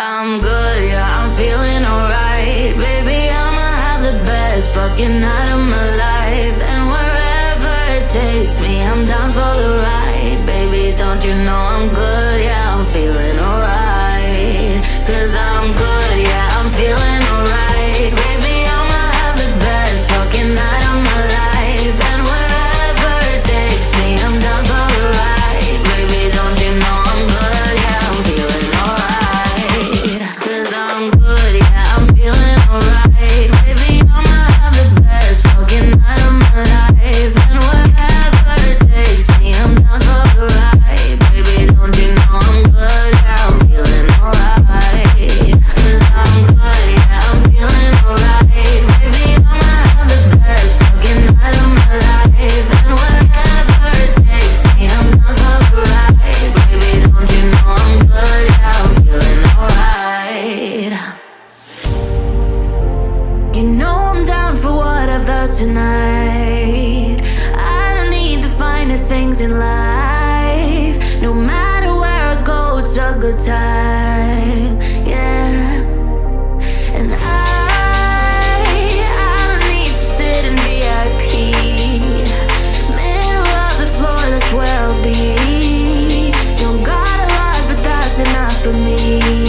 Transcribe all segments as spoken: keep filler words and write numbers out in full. I'm good, yeah, I'm feeling alright. Baby, I'ma have the best fucking night of my life. And wherever it takes me, I'm down for the ride. Baby, don't you know I'm good, yeah, I'm feeling alright. Cause I'm good, yeah, I'm feeling alright. Baby, I'ma have the best fucking night of my life. And wherever it takes me, I'm down for the ride. Baby, don't you know I'm good, yeah, I'm feeling alright. Cause I'm good, yeah, I'm feeling alright. Baby, I'ma have the best fucking night of my life. And whatever it takes me, I'm down for the ride. Baby, don't you know I'm good, yeah, I'm feeling alright. Cause I'm good, yeah, I'm feeling alright. Baby, I'ma have the best fucking night of my life. And whatever it takes me, I'm down for the ride. Baby, don't you know I'm good, yeah, I'm feeling alright. You know I'm down for what I felt tonight. I don't need the finer things in life. No matter where I go, it's a good time, yeah. And I, I don't need to sit in V I P. Middle of the floor, that's where I'll be. Don't got a lot, but that's enough for me.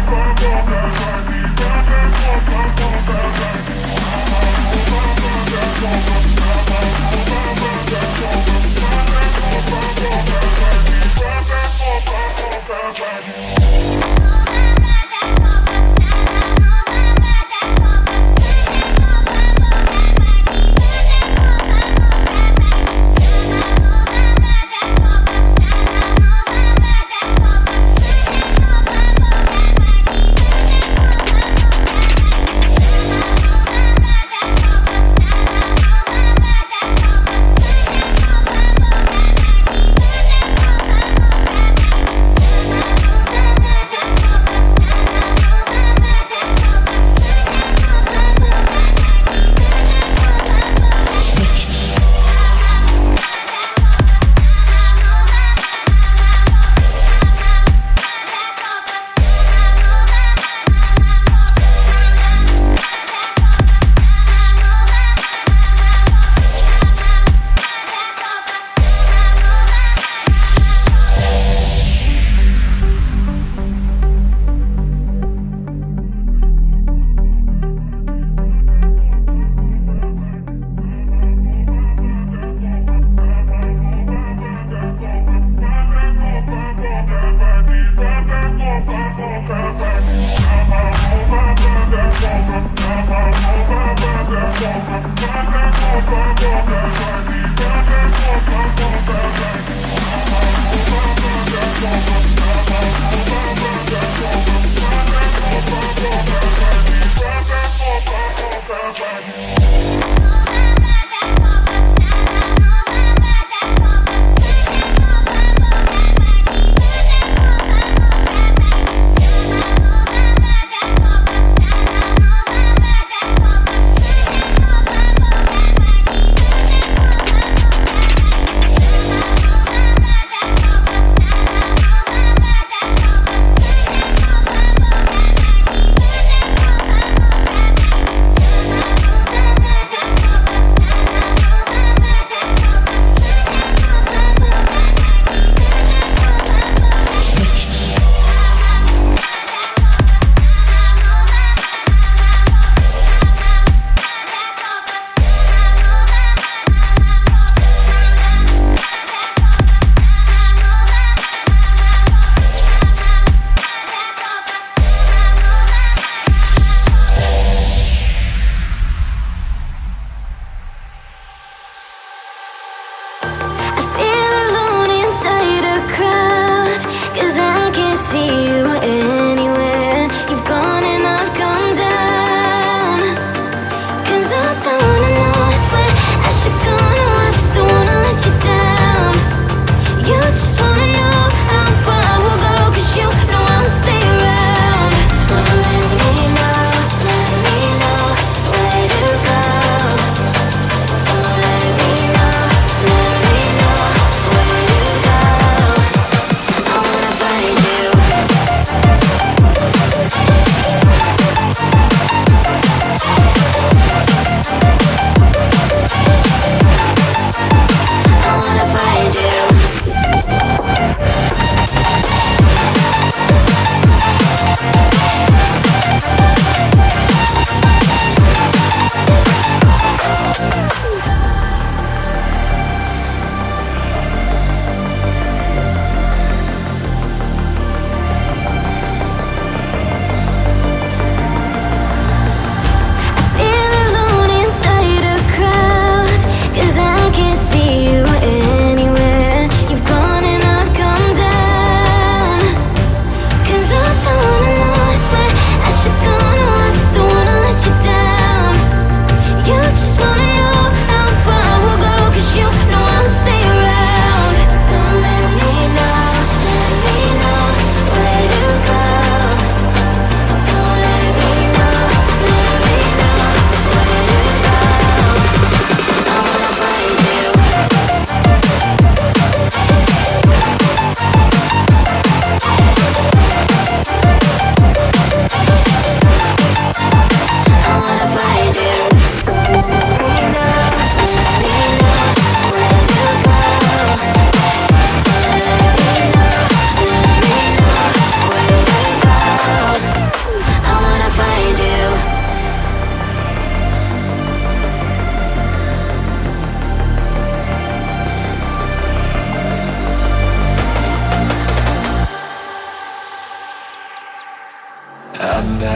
Bye.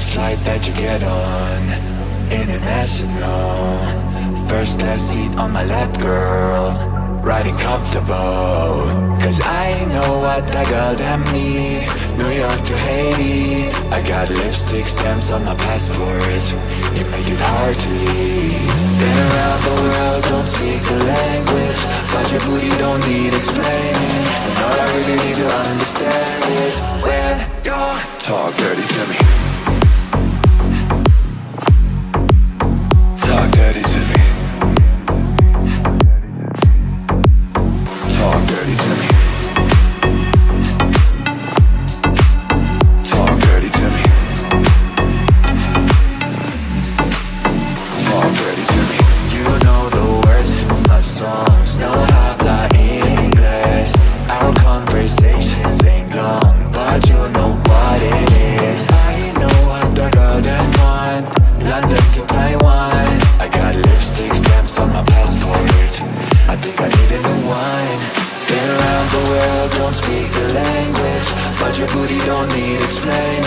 that flight that you get on, international. First class seat on my lap, girl, riding comfortable. Cause I know what that girl damn need. New York to Haiti, I got lipstick stamps on my passport. It make it hard to leave. Been around the world, don't speak the language, but your booty don't need explaining. And all I really need to understand is when you're talk dirty to me. Talk dirty to me. Talk dirty to me. Talk dirty to me. Talk dirty to me. You know the words to my songs, no habla English. Our conversations ain't long, but you know what it is. I know what the girl that want, London to Taiwan. I got lipstick stamps on my passport. I think I need a new one. Been around the world, don't speak the language, but your booty don't need explaining.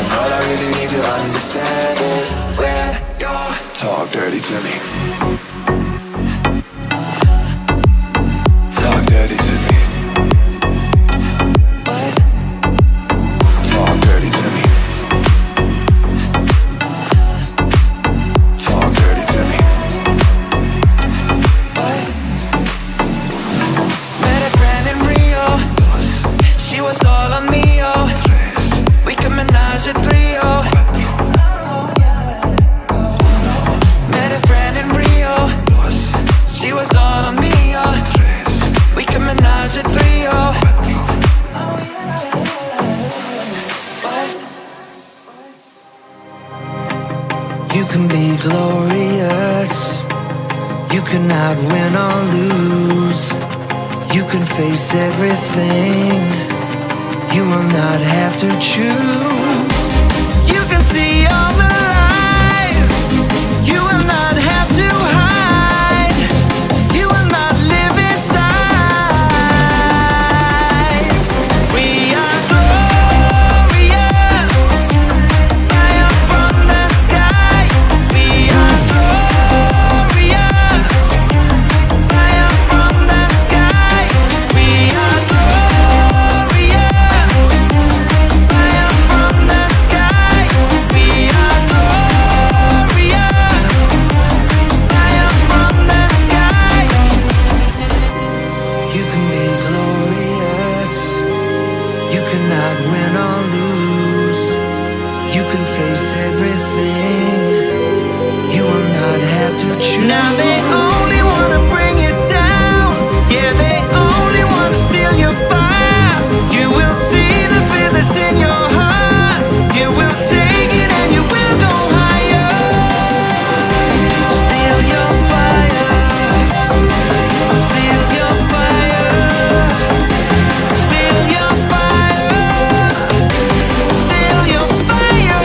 And all I really need to understand is when you're talk dirty to me. Talk dirty to me. Everything, you will not have to choose. You can see all the lies, you will not have to hide. You will not live inside. We are glorious, fire from the sky. We are glorious, fire from the sky. Now they only wanna bring you down. Yeah, they only wanna steal your fire. You will see the fear that's in your heart. You will take it and you will go higher. Steal your fire. Steal your fire. Steal your fire. Steal your fire.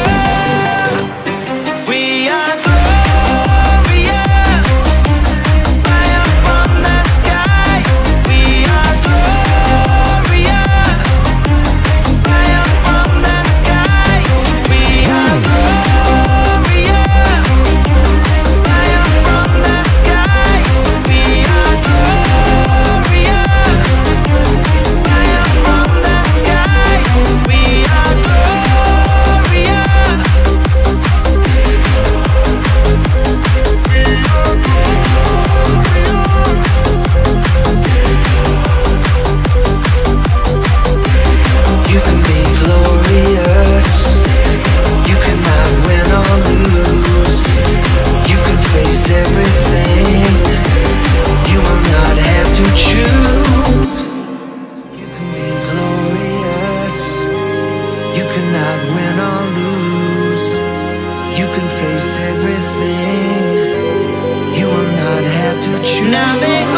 We are now they